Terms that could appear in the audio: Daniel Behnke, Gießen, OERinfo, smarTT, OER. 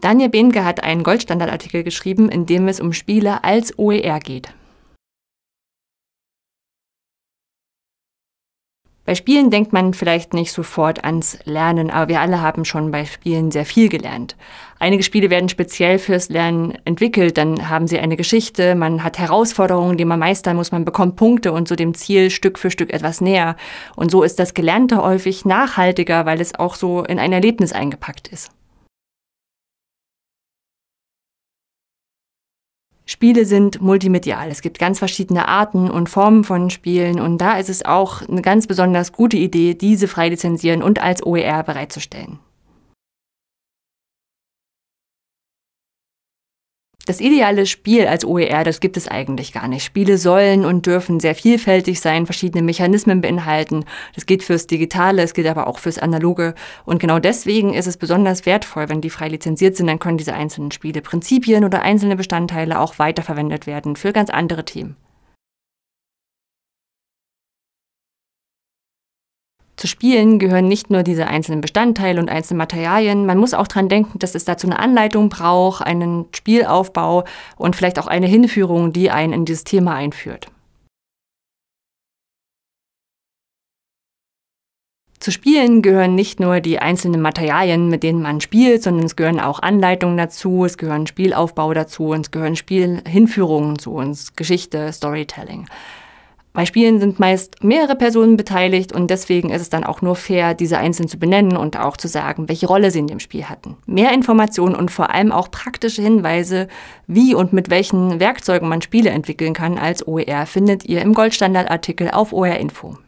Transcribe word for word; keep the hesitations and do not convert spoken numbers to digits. Daniel Behnke hat einen Goldstandardartikel geschrieben, in dem es um Spiele als O E R geht. Bei Spielen denkt man vielleicht nicht sofort ans Lernen, aber wir alle haben schon bei Spielen sehr viel gelernt. Einige Spiele werden speziell fürs Lernen entwickelt, dann haben sie eine Geschichte, man hat Herausforderungen, die man meistern muss, man bekommt Punkte und so dem Ziel Stück für Stück etwas näher. Und so ist das Gelernte häufig nachhaltiger, weil es auch so in ein Erlebnis eingepackt ist. Spiele sind multimedial. Es gibt ganz verschiedene Arten und Formen von Spielen und da ist es auch eine ganz besonders gute Idee, diese frei lizenzieren und als O E R bereitzustellen. Das ideale Spiel als O E R, das gibt es eigentlich gar nicht. Spiele sollen und dürfen sehr vielfältig sein, verschiedene Mechanismen beinhalten. Das gilt fürs Digitale, es gilt aber auch fürs Analoge. Und genau deswegen ist es besonders wertvoll, wenn die frei lizenziert sind, dann können diese einzelnen Spiele, Prinzipien oder einzelne Bestandteile auch weiterverwendet werden für ganz andere Themen. Zu Spielen gehören nicht nur diese einzelnen Bestandteile und einzelnen Materialien. Man muss auch dran denken, dass es dazu eine Anleitung braucht, einen Spielaufbau und vielleicht auch eine Hinführung, die einen in dieses Thema einführt. Zu Spielen gehören nicht nur die einzelnen Materialien, mit denen man spielt, sondern es gehören auch Anleitungen dazu, es gehören Spielaufbau dazu, es gehören Spielhinführungen zu uns, Geschichte, Storytelling. Bei Spielen sind meist mehrere Personen beteiligt und deswegen ist es dann auch nur fair, diese einzeln zu benennen und auch zu sagen, welche Rolle sie in dem Spiel hatten. Mehr Informationen und vor allem auch praktische Hinweise, wie und mit welchen Werkzeugen man Spiele entwickeln kann als O E R, findet ihr im Goldstandardartikel auf O E R Info.